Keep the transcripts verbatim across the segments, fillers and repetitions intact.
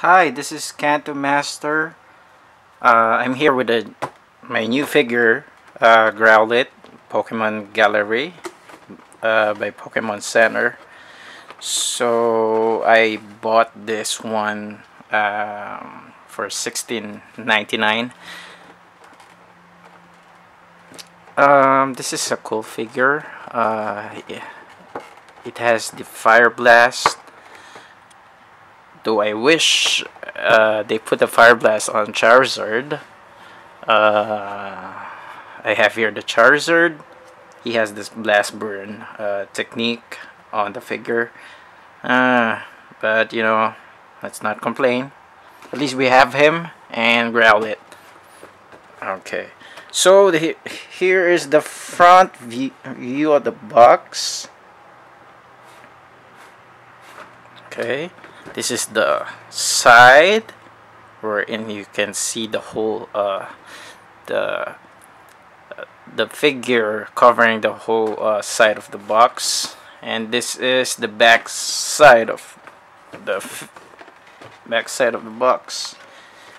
Hi, this is Kanto Master. Uh, I'm here with a, my new figure, uh, Growlithe, Pokemon Gallery, uh, by Pokemon Center. So I bought this one um, for sixteen ninety-nine. Um, this is a cool figure. Uh, yeah. It has the Fire Blast. Though I wish uh, they put the Fire Blast on Charizard. Uh, I have here the Charizard. He has this blast burn uh, technique on the figure. Uh, but you know, let's not complain. At least we have him and Growlithe. Okay, so the, here is the front view, view of the box. Okay. This is the side, wherein you can see the whole, uh, the, uh, the figure covering the whole uh, side of the box, and this is the back side of the f back side of the box,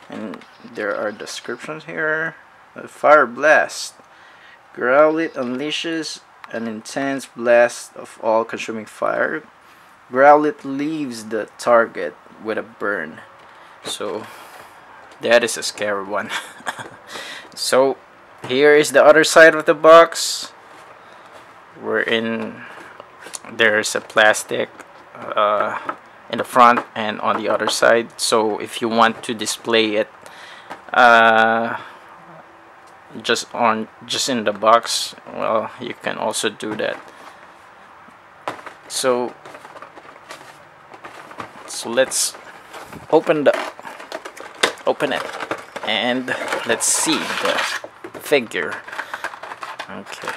and there are descriptions here. The Fire Blast. Growlithe unleashes an intense blast of all-consuming fire. Growlithe leaves the target with a burn. So that is a scary one. So here is the other side of the box, wherein there's a plastic uh, in the front and on the other side. So if you want to display it uh, just on just in the box, well, you can also do that. So So let's open the open it and let's see the figure. Okay.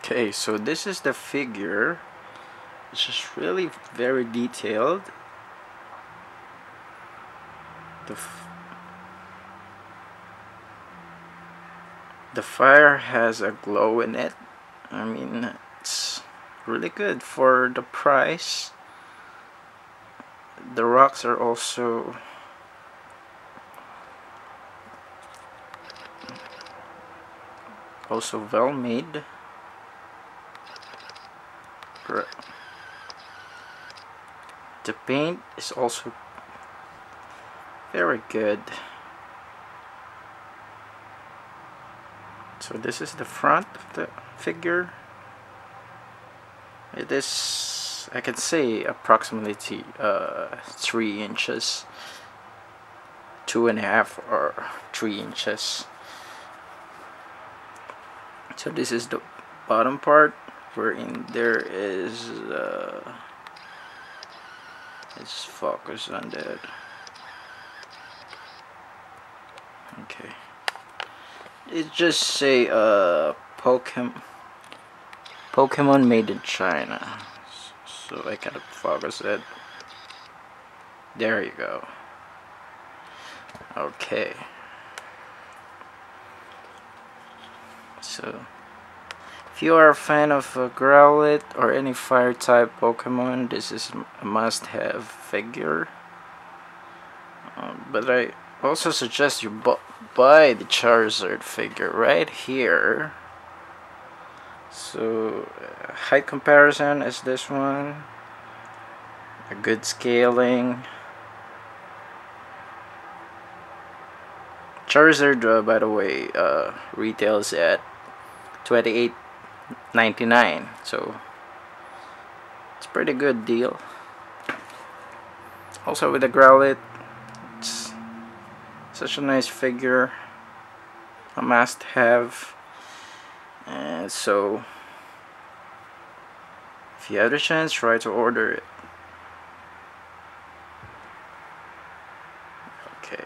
Okay, so this is the figure. It's just really very detailed. The The fire has a glow in it. I mean, it's really good for the price. The rocks are also also well made. The paint is also very good. So this is the front of the figure. It is, I can say, approximately uh, three inches, two and a half or three inches. So this is the bottom part, wherein there is. Uh, let's focus on that. Okay. It just say uh Pokemon Pokemon made in China, so I gotta focus it. There you go. Okay. So, if you are a fan of uh, Growlithe or any Fire type Pokemon, this is a must-have figure. Uh, but I. Also suggest you bu buy the Charizard figure right here. So uh, height comparison is this one. A good scaling. Charizard, uh, by the way, uh, retails at twenty-eight ninety-nine. So it's a pretty good deal. Also with the Growlithe. Such a nice figure, a must-have, and so if you have the chance, try to order it. Okay,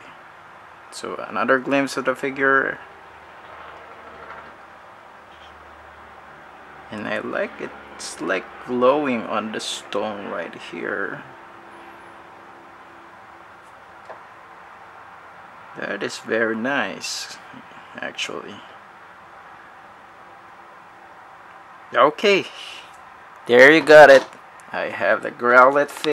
so another glimpse of the figure, and I like it. It's like glowing on the stone right here. That is very nice. actually. Okay, there you got it. I have the Growlithe